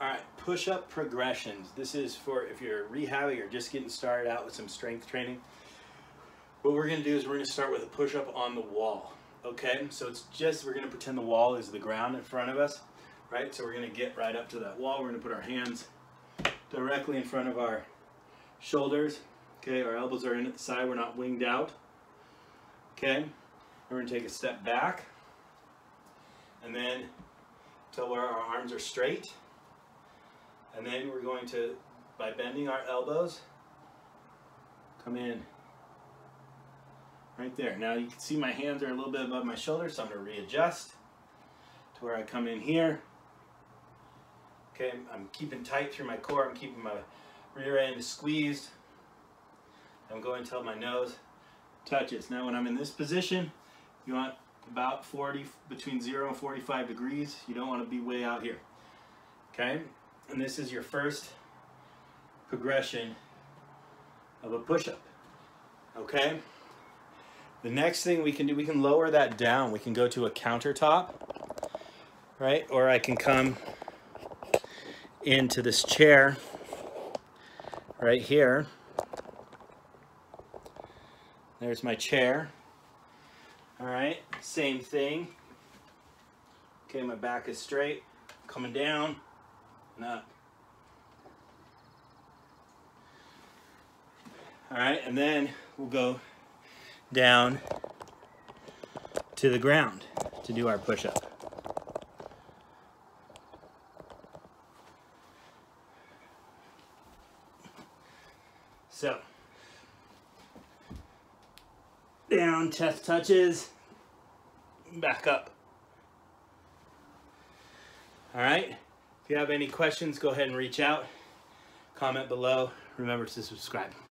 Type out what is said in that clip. All right, push-up progressions. This is for if you're rehabbing or just getting started out with some strength training. What we're gonna do is we're gonna start with a push-up on the wall, okay? So it's just, we're gonna pretend the wall is the ground in front of us, right? So we're gonna get right up to that wall. We're gonna put our hands directly in front of our shoulders, okay? Our elbows are in at the side, we're not winged out, okay? We're gonna take a step back, and then till where our arms are straight, and then we're going to, by bending our elbows, come in right there. Now you can see my hands are a little bit above my shoulders, so I'm going to readjust to where I come in here. Okay, I'm keeping tight through my core, I'm keeping my rear end squeezed. I'm going until my nose touches. Now when I'm in this position, you want about 40, between 0 and 45 degrees. You don't want to be way out here, okay? And this is your first progression of a push-up, okay? The next thing we can do, we can lower that down. We can go to a countertop, right? Or I can come into this chair right here. There's my chair. All right, same thing. Okay, my back is straight, coming down and up. All right, and then we'll go down to the ground to do our push-up. So, down, chest touches, back up. All right, if you have any questions, go ahead and reach out, comment below, remember to subscribe.